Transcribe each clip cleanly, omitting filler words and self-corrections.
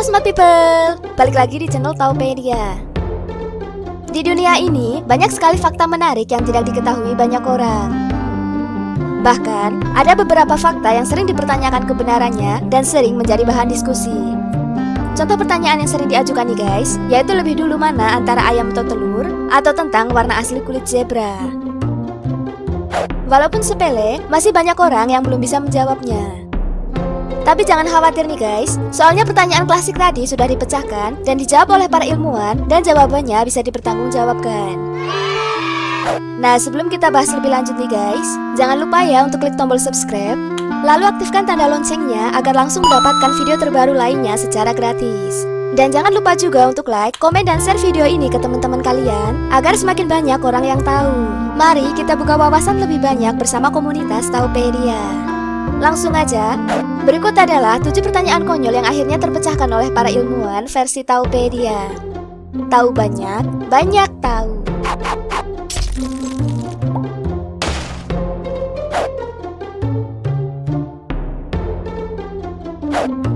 Halo smart people, balik lagi di channel Taupedia. Di dunia ini, banyak sekali fakta menarik yang tidak diketahui banyak orang. Bahkan, ada beberapa fakta yang sering dipertanyakan kebenarannya dan sering menjadi bahan diskusi. Contoh pertanyaan yang sering diajukan nih guys, yaitu lebih dulu mana antara ayam atau telur, atau tentang warna asli kulit zebra. Walaupun sepele, masih banyak orang yang belum bisa menjawabnya. Tapi jangan khawatir nih guys, soalnya pertanyaan klasik tadi sudah dipecahkan dan dijawab oleh para ilmuwan dan jawabannya bisa dipertanggungjawabkan. Nah, sebelum kita bahas lebih lanjut nih guys, jangan lupa ya untuk klik tombol subscribe, lalu aktifkan tanda loncengnya agar langsung mendapatkan video terbaru lainnya secara gratis. Dan jangan lupa juga untuk like, komen, dan share video ini ke teman-teman kalian agar semakin banyak orang yang tahu. Mari kita buka wawasan lebih banyak bersama komunitas Taupedia. Langsung aja, berikut adalah 7 pertanyaan konyol yang akhirnya terpecahkan oleh para ilmuwan versi Taupedia. Tahu banyak, banyak tahu.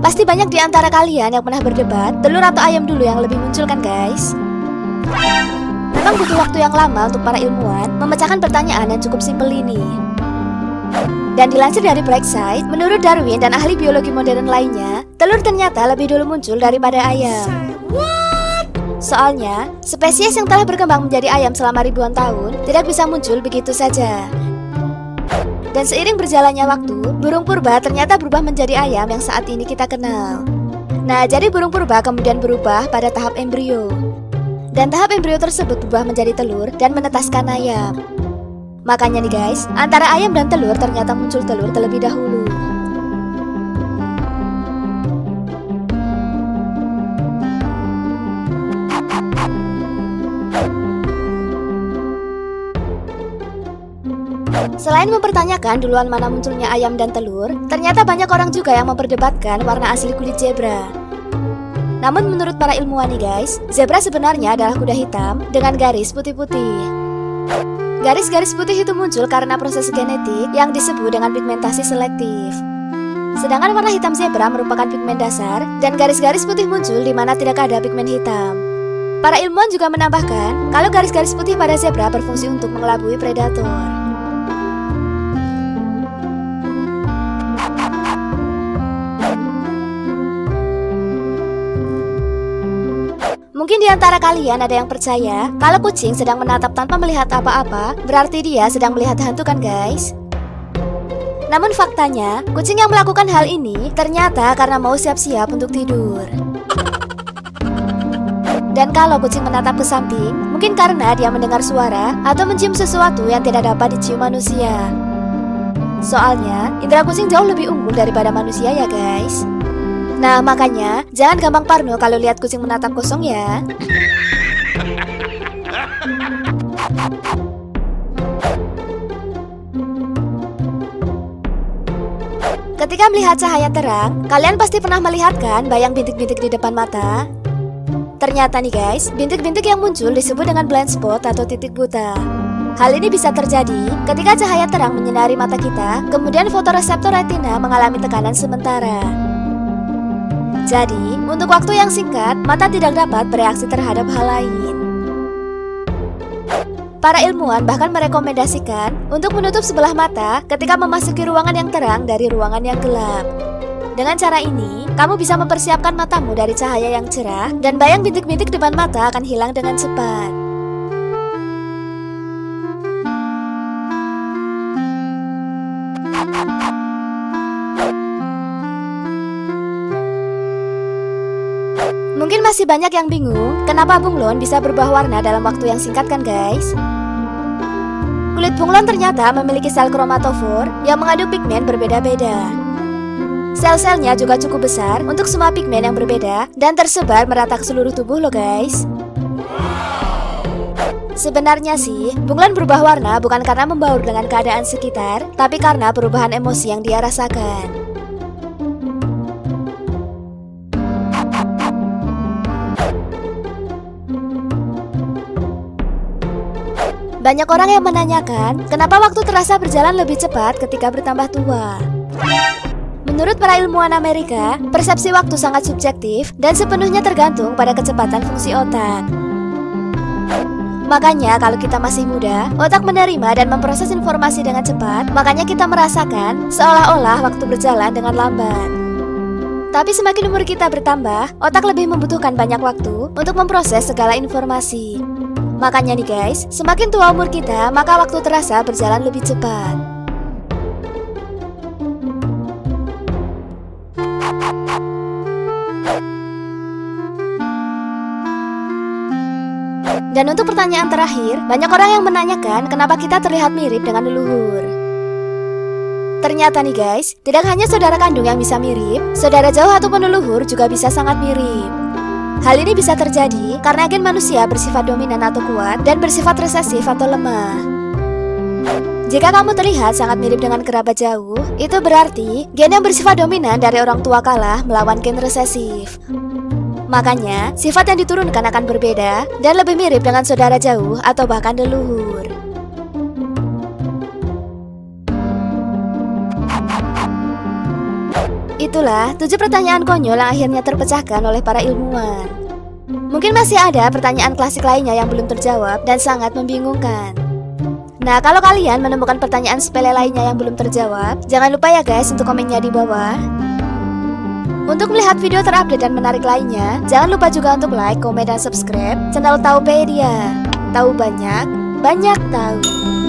Pasti banyak di antara kalian yang pernah berdebat, telur atau ayam dulu yang lebih muncul kan guys? Memang butuh waktu yang lama untuk para ilmuwan memecahkan pertanyaan yang cukup simpel ini. Dan dilansir dari Blackside, menurut Darwin dan ahli biologi modern lainnya, telur ternyata lebih dulu muncul daripada ayam. Soalnya, spesies yang telah berkembang menjadi ayam selama ribuan tahun tidak bisa muncul begitu saja. Dan seiring berjalannya waktu, burung purba ternyata berubah menjadi ayam yang saat ini kita kenal. Nah, jadi burung purba kemudian berubah pada tahap embrio. Dan tahap embrio tersebut berubah menjadi telur dan menetaskan ayam. Makanya nih guys, antara ayam dan telur ternyata muncul telur terlebih dahulu. Selain mempertanyakan duluan mana munculnya ayam dan telur, ternyata banyak orang juga yang memperdebatkan warna asli kulit zebra. Namun menurut para ilmuwan nih guys, zebra sebenarnya adalah kuda hitam dengan garis putih-putih. Garis-garis putih itu muncul karena proses genetik yang disebut dengan pigmentasi selektif. Sedangkan warna hitam zebra merupakan pigmen dasar dan garis-garis putih muncul di mana tidak ada pigmen hitam. Para ilmuwan juga menambahkan kalau garis-garis putih pada zebra berfungsi untuk mengelabui predator. Mungkin di antara kalian ada yang percaya kalau kucing sedang menatap tanpa melihat apa-apa, berarti dia sedang melihat hantu kan guys? Namun faktanya, kucing yang melakukan hal ini ternyata karena mau siap-siap untuk tidur. Dan kalau kucing menatap ke samping, mungkin karena dia mendengar suara atau mencium sesuatu yang tidak dapat dicium manusia. Soalnya, indera kucing jauh lebih unggul daripada manusia ya guys. Nah, makanya jangan gampang parno kalau lihat kucing menatap kosong ya. Ketika melihat cahaya terang, kalian pasti pernah melihatkan bayang bintik-bintik di depan mata. Ternyata nih guys, bintik-bintik yang muncul disebut dengan blind spot atau titik buta. Hal ini bisa terjadi ketika cahaya terang menyinari mata kita, kemudian fotoreseptor retina mengalami tekanan sementara. Jadi, untuk waktu yang singkat, mata tidak dapat bereaksi terhadap hal lain. Para ilmuwan bahkan merekomendasikan untuk menutup sebelah mata ketika memasuki ruangan yang terang dari ruangan yang gelap. Dengan cara ini, kamu bisa mempersiapkan matamu dari cahaya yang cerah dan bayang bintik-bintik depan mata akan hilang dengan cepat. Mungkin masih banyak yang bingung kenapa bunglon bisa berubah warna dalam waktu yang singkat kan guys? Kulit bunglon ternyata memiliki sel kromatofor yang mengandung pigmen berbeda-beda. Sel-selnya juga cukup besar untuk semua pigmen yang berbeda dan tersebar merata ke seluruh tubuh lo guys. Sebenarnya sih, bunglon berubah warna bukan karena membaur dengan keadaan sekitar, tapi karena perubahan emosi yang dia rasakan. Banyak orang yang menanyakan kenapa waktu terasa berjalan lebih cepat ketika bertambah tua. Menurut para ilmuwan Amerika, persepsi waktu sangat subjektif dan sepenuhnya tergantung pada kecepatan fungsi otak. Makanya kalau kita masih muda, otak menerima dan memproses informasi dengan cepat, makanya kita merasakan seolah-olah waktu berjalan dengan lambat. Tapi semakin umur kita bertambah, otak lebih membutuhkan banyak waktu untuk memproses segala informasi. Makanya nih guys, semakin tua umur kita, maka waktu terasa berjalan lebih cepat. Dan untuk pertanyaan terakhir, banyak orang yang menanyakan kenapa kita terlihat mirip dengan leluhur. Ternyata nih guys, tidak hanya saudara kandung yang bisa mirip, saudara jauh ataupun leluhur juga bisa sangat mirip. Hal ini bisa terjadi karena gen manusia bersifat dominan atau kuat dan bersifat resesif atau lemah. Jika kamu terlihat sangat mirip dengan kerabat jauh, itu berarti gen yang bersifat dominan dari orang tua kalah melawan gen resesif. Makanya, sifat yang diturunkan akan berbeda dan lebih mirip dengan saudara jauh atau bahkan leluhur. Itulah 7 pertanyaan konyol yang akhirnya terpecahkan oleh para ilmuwan. Mungkin masih ada pertanyaan klasik lainnya yang belum terjawab dan sangat membingungkan. Nah, kalau kalian menemukan pertanyaan sepele lainnya yang belum terjawab, jangan lupa ya guys untuk komennya di bawah. Untuk melihat video terupdate dan menarik lainnya, jangan lupa juga untuk like, komen, dan subscribe channel Taupedia. Tahu banyak, banyak tahu.